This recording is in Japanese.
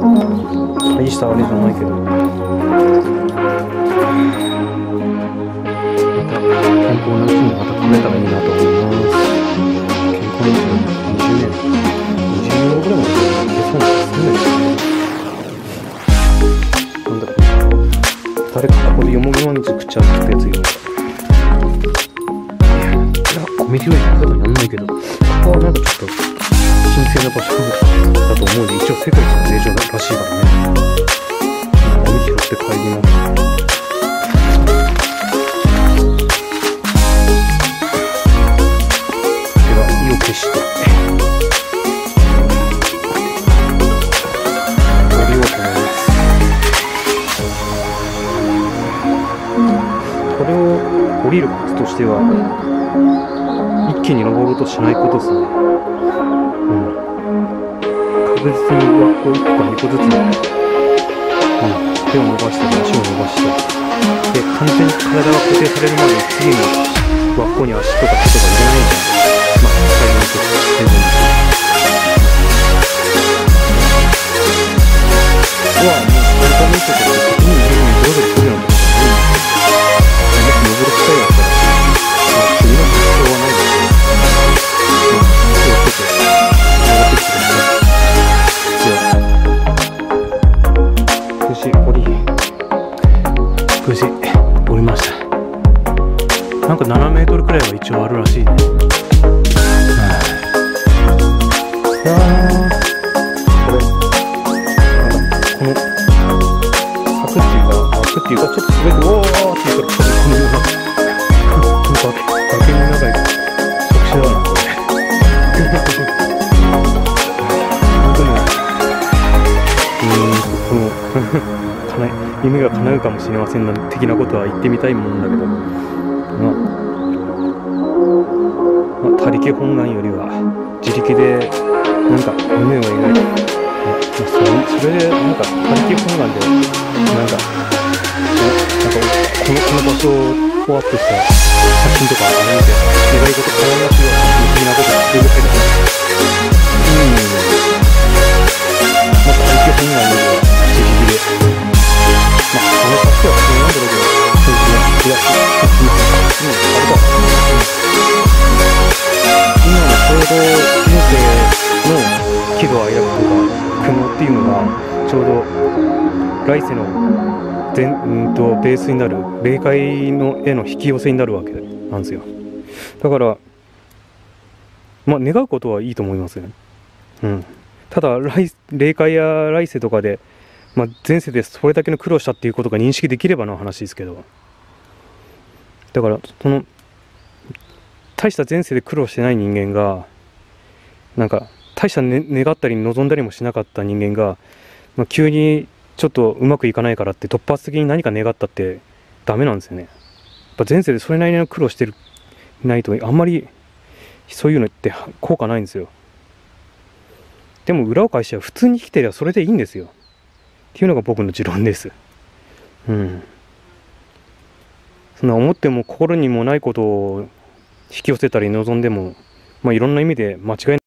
I used to always don't like it. 健康なうちにまた食べたらいいなと思います。健康に20年ぐらいもなんだろう、誰かここでよもぎまんじゅう食っちゃったやついるのか。 ゴミ拾いとかやんないけど、ここはなんかちょっと神聖な場所だと思うんで、一応世界一の霊場らしいからね。ゴミ拾って帰ります。では意を決して降りようと思います。これを降りるコツとしては、 一気に登ろうとしないことですね。確実に1個1個2個ずつ、手を伸ばして足を伸ばしてで、完全に体が固定されるまで次の輪っこに足とか手とか入れないで、まあ使います全然です。はもう簡単にしたけど、先に自分にどうぞ1人のところに、もし登る機会があったら なんか7メートルくらいは一応あるらしいね。この柵っていうかちょっと滑っておーって言ったらこのような崖の中に特殊だなこれ。本当ね、この夢が叶うかもしれませんなんて的なことは言ってみたいもんだけど。 他力本願よりは自力でなんか夢を描いて、それでなんか他力本願でなんかこの場所をフォアップした写真とかを見て願い事かわいらしいようなことを言ってるけど、なんか他力本願よりは自力で、この先はそうなんだろうけど。 っていうのがちょうど来世のベースになる霊界のへの引き寄せになるわけなんですよ。だからまあ願うことはいいと思いますよね。ただ霊界や来世とかで、前世でそれだけの苦労したっていうことが認識できればの話ですけど、だからその大した前世で苦労してない人間がなんか 大した願ったり望んだりもしなかった人間が、急にちょっとうまくいかないからって突発的に何か願ったってダメなんですよね。やっぱ前世でそれなりの苦労してないとあんまりそういうのって効果ないんですよ。でも裏を返しては普通に生きてりゃそれでいいんですよっていうのが僕の持論です。そんな思っても心にもないことを引き寄せたり望んでも、いろんな意味で間違いない